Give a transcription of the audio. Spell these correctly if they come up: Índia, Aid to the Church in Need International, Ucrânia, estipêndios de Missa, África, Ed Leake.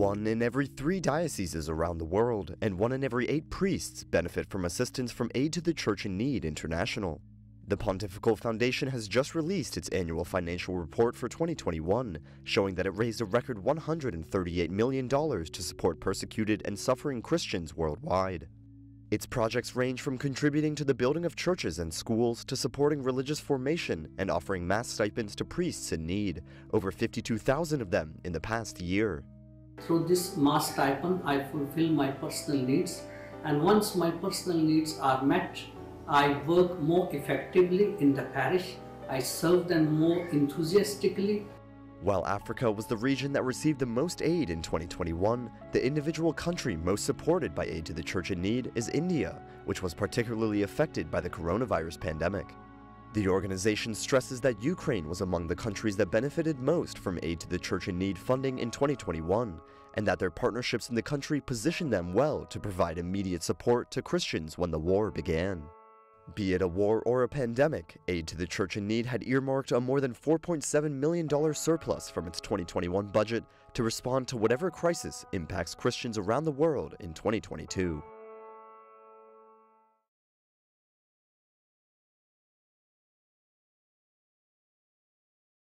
One in every 3 dioceses around the world and 1 in every 8 priests benefit from assistance from Aid to the Church in Need International. The Pontifical Foundation has just released its annual financial report for 2021, showing that it raised a record $138 million to support persecuted and suffering Christians worldwide. Its projects range from contributing to the building of churches and schools to supporting religious formation and offering mass stipends to priests in need, over 52,000 of them in the past year. Through this mass stipend, I fulfill my personal needs, and once my personal needs are met, I work more effectively in the parish, I serve them more enthusiastically. While Africa was the region that received the most aid in 2021, the individual country most supported by Aid to the Church in Need is India, which was particularly affected by the coronavirus pandemic. The organization stresses that Ukraine was among the countries that benefited most from Aid to the Church in Need funding in 2021, and that their partnerships in the country positioned them well to provide immediate support to Christians when the war began. Be it a war or a pandemic, Aid to the Church in Need had earmarked a more than $4.7 million surplus from its 2021 budget to respond to whatever crisis impacts Christians around the world in 2022.